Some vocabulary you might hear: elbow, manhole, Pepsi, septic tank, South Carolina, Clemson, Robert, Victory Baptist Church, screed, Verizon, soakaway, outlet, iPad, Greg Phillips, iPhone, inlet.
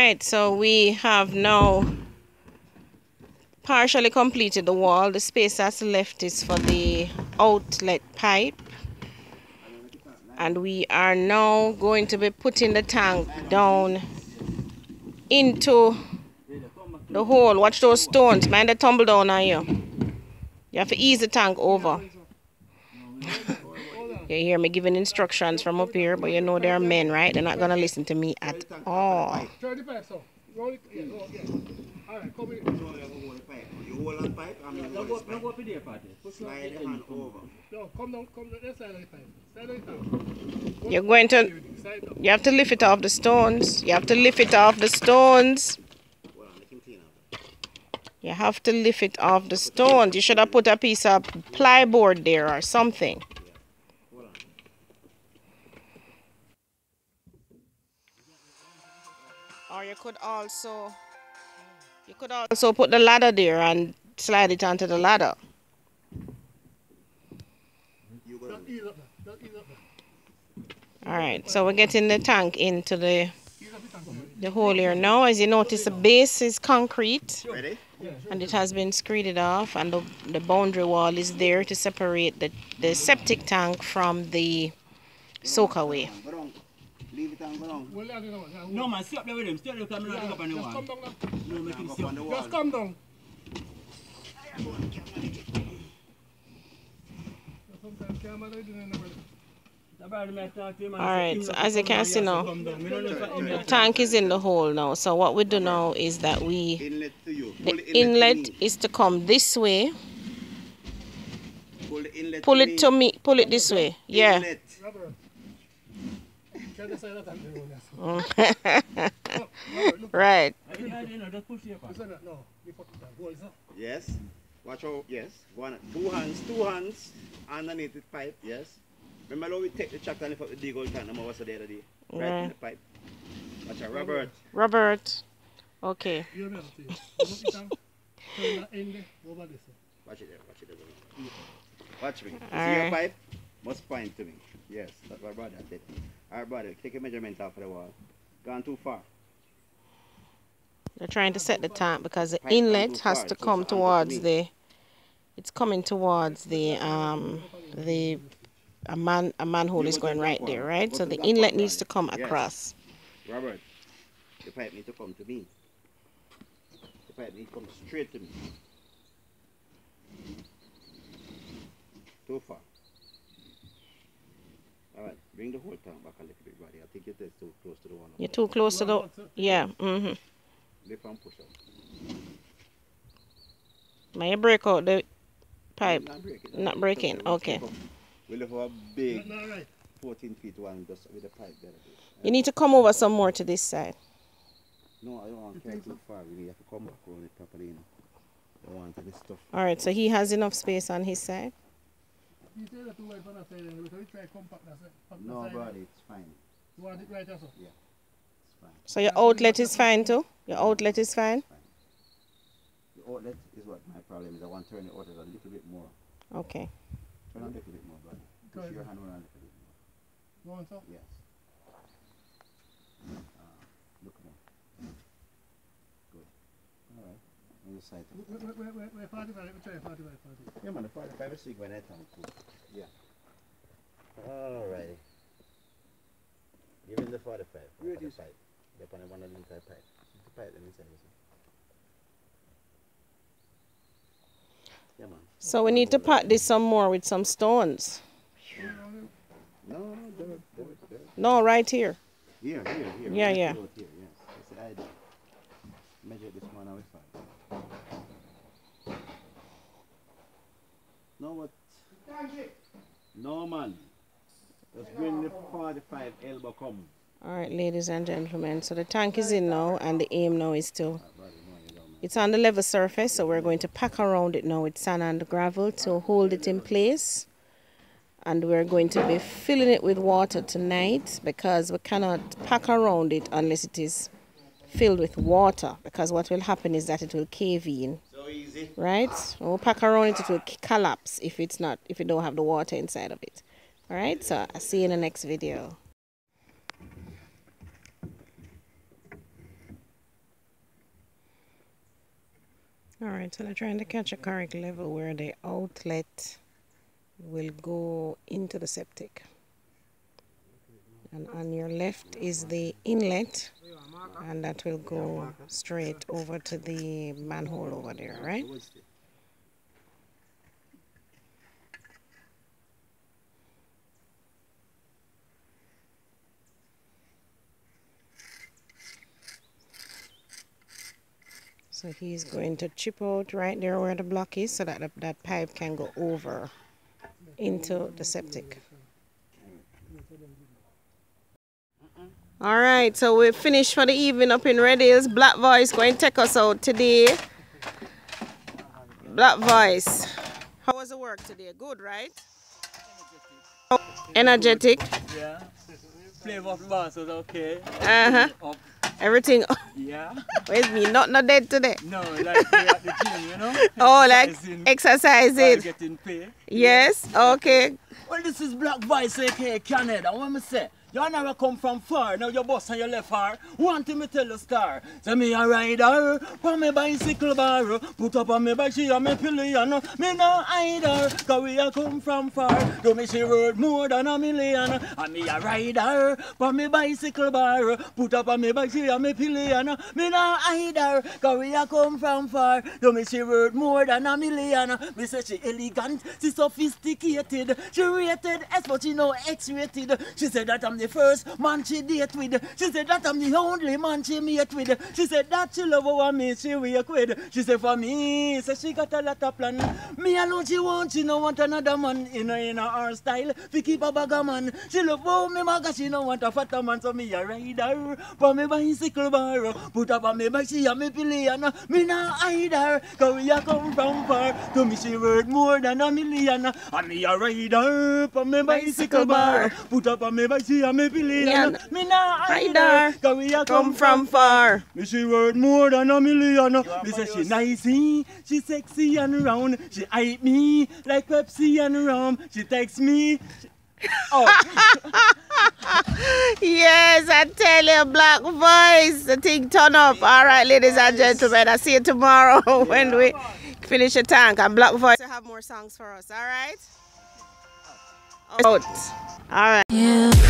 Alright, so we have now partially completed the wall. The space that's left is for the outlet pipe, and we are now going to be putting the tank down into the hole. Watch those stones, mind they tumble down on you. You have to ease the tank over. You hear me giving instructions from up here, but you know they're men, right? They're not going to listen to me at all. You have to lift it off the stones. You have to lift it off the stones. You have to lift it off the stones. You should have put a piece of plyboard there or something. Or you could also put the ladder there and slide it onto the ladder. Alright, so we're getting the tank into the hole here now. As you notice, the base is concrete. Ready? And it has been screeded off, and the boundary wall is there to separate the septic tank from the soakaway. No man, stay up there with him. Stay up there with him. Just come down. No, make him sit on the wall. Just come down. Alright, so as you can see now, the tank is in the hole now. So what we do now is that the inlet is to come this way. Pull it to me, pull it this way. Yeah. Right. Yes. Watch out. Yes. One, two hands underneath the pipe. Yes. Remember how we take the chat and lift up the dig out and what's the other day? Right in the pipe. Watch out, Robert. Robert. Okay. Watch it there. Watch it there. Watch me. See your pipe? Must point to me. Yes. That's what Robert did. Alright, brother, take a measurement off of the wall. Gone too far. They're trying to set the tank because the inlet has to come towards the. It's coming towards the. A manhole is going right there, right? So the inlet needs to come across. Robert, the pipe needs to come to me. The pipe needs to come straight to me. Too far. Alright, bring the whole tank back a little bit, buddy. I think it is too close to the one. You're too close to the... Yeah, Lift and push out. May you break out the pipe? Not breaking, okay. We lift a big 14 feet one just with the pipe there. You need to come over some more to this side. No, I don't want to carry too far. We have to come back around it properly, you know. I want this stuff. Alright, so he has enough space on his side. No, brother, it's fine. You want it right also? Yeah, it's fine. So your outlet is fine too? Your outlet is fine? The outlet is what my problem is. I want to turn the outlet a little bit more. Okay. Turn a little bit more, brother. Push your hand around a little bit more. Going so? Yes. Look more. Good. All right. We're 45, we're trying 45. Yeah, man, the 45 is when I come to. Yeah. Alrighty. Give him the 45. Where is the pipe? They're on one of the inside pipe. The pipe, let me say this. Yeah, man. So we need to pat this some more with some stones. No, there. No, right here. Here. Yeah. Here, yes. That's the idea. Measure this one out with 5. No, what? No, man. Just bring the 45 elbow come. Alright, ladies and gentlemen. So the tank is in now, and the aim now is to... It's on the level surface, so we're going to pack around it now with sand and gravel to hold it in place. And we're going to be filling it with water tonight because we cannot pack around it unless it is filled with water, because what will happen is that it will cave in. So easy. Right? When we pack around it, it will collapse if you don't have the water inside of it. Alright, so I'll see you in the next video. Alright, so they're trying to catch a correct level where the outlet will go into the septic. And on your left is the inlet, and that will go straight over to the manhole over there, right? So he's going to chip out right there where the block is so that that pipe can go over into the septic. All right, so we're finished for the evening up in Red Hills. Black Voice going to take us out today. Black Voice, how was the work today? Good, right? Energetic. Yeah. Play off bass was okay. Up. Everything. Yeah. Where's me? Not dead today. No, like play at the gym, you know. Oh, like exercising. Getting paid. Yes. Okay. Well, this is Black Voice, aka Canada. What am I say? You never come from far, now your boss and your left her. Want me tell the star? Say me a rider, put me bicycle bar, put up on me bike, she a me pillion. Me no either, cause we a come from far. Do me she rode more than a million. And me a rider, put me bicycle bar, put up on me bike, she a me pillion. Me no either, cause we a come from far. Do me she rode more than a million. Me say she elegant, she sophisticated, she rated S, but she no X-rated. She said that I'm the first man she date with. She said that I'm the only man she mate with. She said that she love over me, she wake with. She said for me, so she got a lot of plan. Me alone she no want another man. In her our style, we keep a bag of man. She love for me maga, she no want a fatter man. So me a rider, for me bicycle bar, put up on me bike, she a me pillion. Me na either, cause we a come from far. To me she worth more than a million. And me a rider, for me bicycle bar, put up on me bike, she a me pillion. Me na either, cause we a come from far. Me she worth more than a million. Me say she nicey, she sexy and round. She hype me like Pepsi and rum. She texts me. Oh. Yes, I tell you, Black Voice, the thing turn up. All right, ladies and gentlemen, I'll see you tomorrow when we finish the tank. And Black Voice will have more songs for us, all right? Out. All right. Yeah.